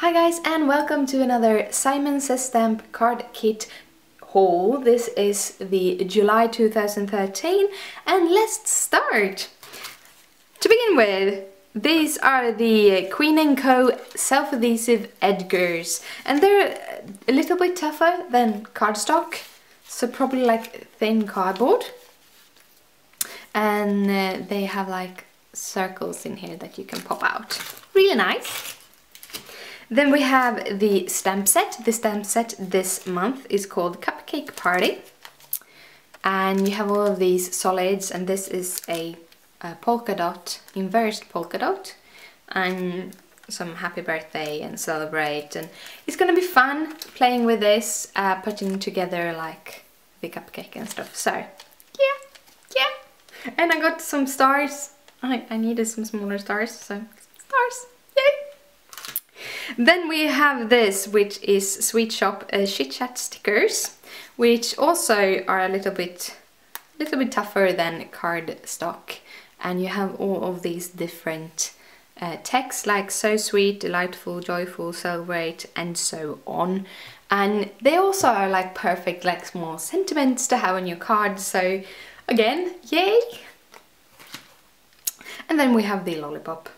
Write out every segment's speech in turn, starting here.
Hi guys, and welcome to another Simon Says Stamp card kit haul. This is the July 2013, and let's start! To begin with, these are the Queen & Co. self-adhesive Edgars, and they're a little bit tougher than cardstock, so probably like thin cardboard. And they have like circles in here that you can pop out. Really nice. Then we have the stamp set. The stamp set this month is called Cupcake Party. And you have all of these solids, and this is a polka dot, inverted polka dot, and some happy birthday and celebrate. And it's gonna be fun playing with this, putting together like the cupcake and stuff. So yeah. And I got some stars. I needed some smaller stars, so stars. Then we have this, which is Sweet Shop Chitchat stickers, which also are a little bit tougher than cardstock, and you have all of these different texts like so sweet, delightful, joyful, celebrate, and so on. And they also are like perfect, like small sentiments to have on your card. So again, yay! And then we have the Lollipop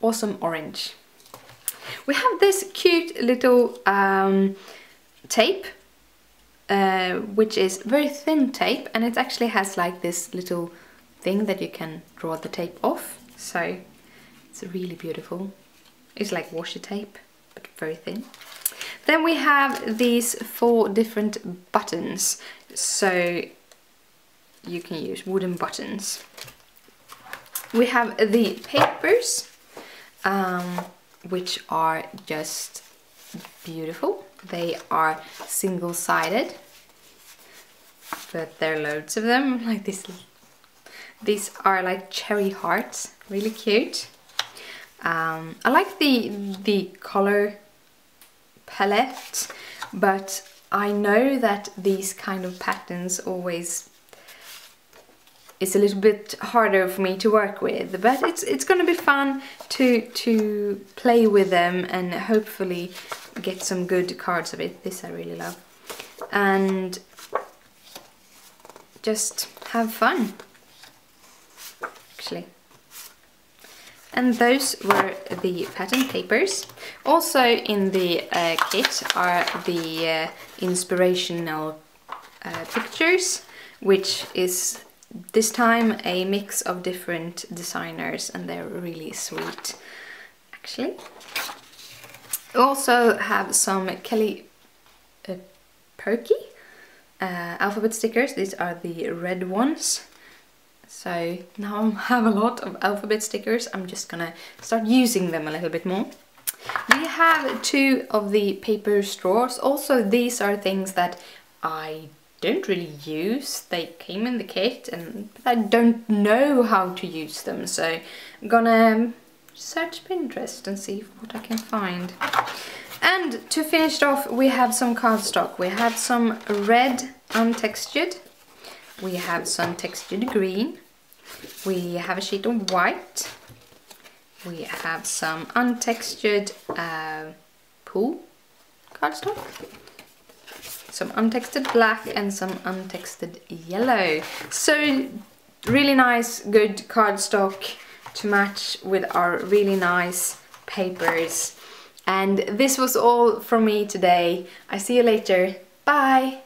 Awesome orange. We have this cute little tape, which is very thin tape, and it actually has like this little thing that you can draw the tape off, so it's really beautiful. It's like washi tape, but very thin. Then we have these four different buttons, so you can use wooden buttons. We have the papers, which are just beautiful. They are single-sided, but there are loads of them like this. These are like cherry hearts, really cute. I like the color palette, but I know that these kind of patterns always is a little bit harder for me to work with, but it's gonna be fun to play with them and hopefully get some good cards of it. This I really love. And just have fun, actually. And those were the pattern papers. Also in the kit are the inspirational pictures, which is this time a mix of different designers, and they're really sweet, actually. We also have some Kelly Perky alphabet stickers. These are the red ones. So now I have a lot of alphabet stickers. I'm just gonna start using them a little bit more. We have two of the paper straws. Also, these are things that I don't really use. They came in the kit, but I don't know how to use them, so I'm gonna search Pinterest and see what I can find. And to finish it off, we have some cardstock. We have some red untextured, we have some textured green, we have a sheet of white, we have some untextured pool cardstock, some untexted black, and some untexted yellow. So really nice, good cardstock to match with our really nice papers. And this was all from me today. I see you later. Bye!